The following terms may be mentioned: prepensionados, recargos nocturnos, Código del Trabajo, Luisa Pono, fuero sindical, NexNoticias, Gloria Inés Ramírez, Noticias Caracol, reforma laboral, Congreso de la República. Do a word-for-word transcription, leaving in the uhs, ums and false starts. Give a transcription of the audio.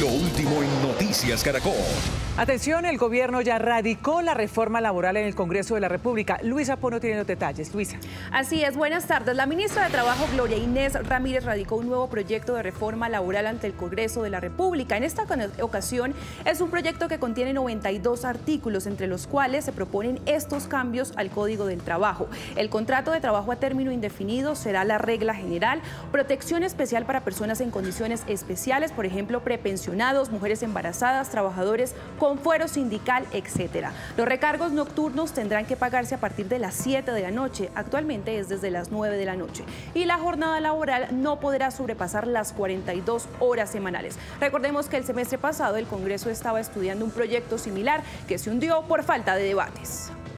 Lo último en Noticias Caracol. Atención, el gobierno ya radicó la reforma laboral en el Congreso de la República. Luisa Pono tiene los detalles. Luisa. Así es, buenas tardes. La ministra de Trabajo, Gloria Inés Ramírez, radicó un nuevo proyecto de reforma laboral ante el Congreso de la República. En esta ocasión es un proyecto que contiene noventa y dos artículos, entre los cuales se proponen estos cambios al Código del Trabajo. El contrato de trabajo a término indefinido será la regla general, protección especial para personas en condiciones especiales, por ejemplo, prepensionados, mujeres embarazadas, trabajadores con fuero sindical, etcétera. Los recargos nocturnos tendrán que pagarse a partir de las siete de la noche, actualmente es desde las nueve de la noche, y la jornada laboral no podrá sobrepasar las cuarenta y dos horas semanales. Recordemos que el semestre pasado el Congreso estaba estudiando un proyecto similar que se hundió por falta de debates.